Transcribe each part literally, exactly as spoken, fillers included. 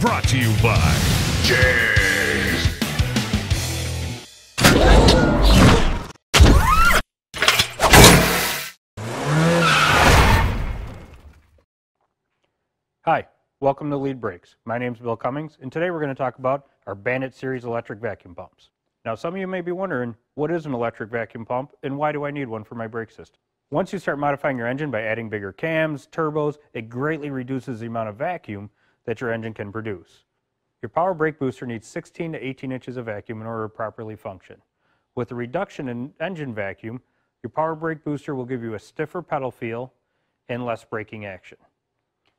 brought to you by J E G S. Hi, welcome to Lead Brakes. My name is Bill Cummings, and today we're going to talk about our Bandit Series electric vacuum pumps. Now, some of you may be wondering, what is an electric vacuum pump, and why do I need one for my brake system? Once you start modifying your engine by adding bigger cams, turbos, it greatly reduces the amount of vacuum that your engine can produce. Your power brake booster needs sixteen to eighteen inches of vacuum in order to properly function. With a reduction in engine vacuum, your power brake booster will give you a stiffer pedal feel and less braking action.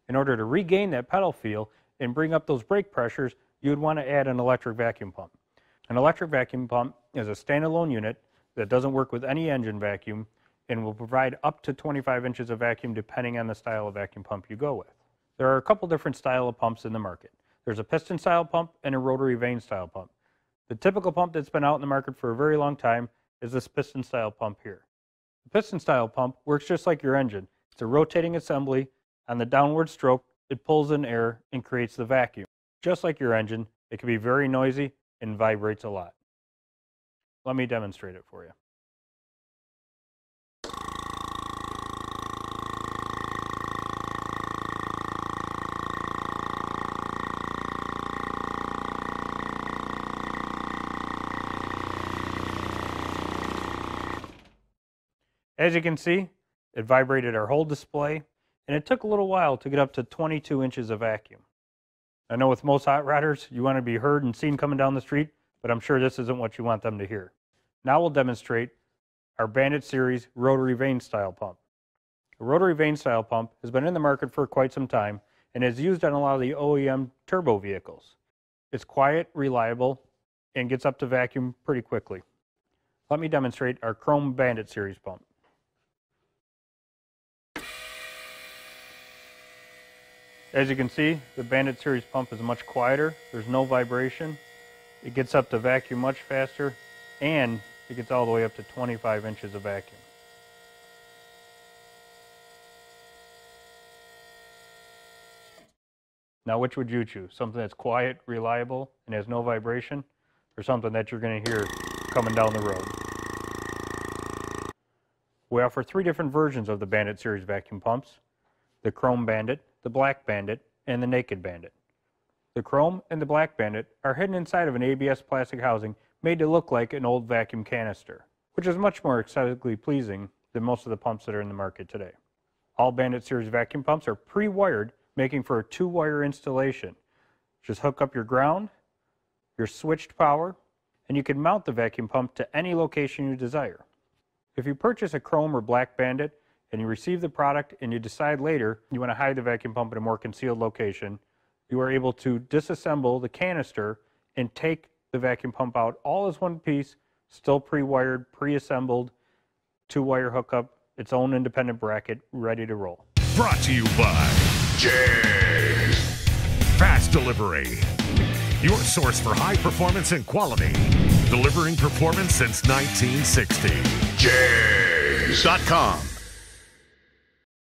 In order to regain that pedal feel and bring up those brake pressures, you would want to add an electric vacuum pump. An electric vacuum pump is a standalone unit that doesn't work with any engine vacuum and will provide up to twenty-five inches of vacuum depending on the style of vacuum pump you go with. There are a couple different style of pumps in the market. There's a piston style pump and a rotary vane style pump. The typical pump that's been out in the market for a very long time is this piston style pump here. The piston style pump works just like your engine. It's a rotating assembly. On the downward stroke, it pulls in air and creates the vacuum. Just like your engine, it can be very noisy and vibrates a lot. Let me demonstrate it for you. As you can see, it vibrated our whole display. And it took a little while to get up to twenty-two inches of vacuum. I know with most hot rodders, you want to be heard and seen coming down the street, but I'm sure this isn't what you want them to hear. Now we'll demonstrate our Bandit Series Rotary Vane Style Pump. The Rotary Vane Style Pump has been in the market for quite some time and is used on a lot of the O E M turbo vehicles. It's quiet, reliable, and gets up to vacuum pretty quickly. Let me demonstrate our Chrome Bandit Series Pump. As you can see, the Bandit Series pump is much quieter, there's no vibration, it gets up to vacuum much faster, and it gets all the way up to twenty-five inches of vacuum. Now which would you choose? Something that's quiet, reliable, and has no vibration, or something that you're going to hear coming down the road? We offer three different versions of the Bandit Series vacuum pumps: the Chrome Bandit, the Black Bandit, and the Naked Bandit. The Chrome and the Black Bandit are hidden inside of an A B S plastic housing made to look like an old vacuum canister, which is much more aesthetically pleasing than most of the pumps that are in the market today. All Bandit Series vacuum pumps are pre-wired, making for a two-wire installation. Just hook up your ground, your switched power, and you can mount the vacuum pump to any location you desire. If you purchase a Chrome or Black Bandit, and you receive the product and you decide later you want to hide the vacuum pump in a more concealed location, you are able to disassemble the canister and take the vacuum pump out all as one piece, still pre-wired, pre-assembled, two-wire hookup, its own independent bracket, ready to roll. Brought to you by J E G S. Fast delivery. Your source for high performance and quality. Delivering performance since nineteen sixty. J E G S dot com.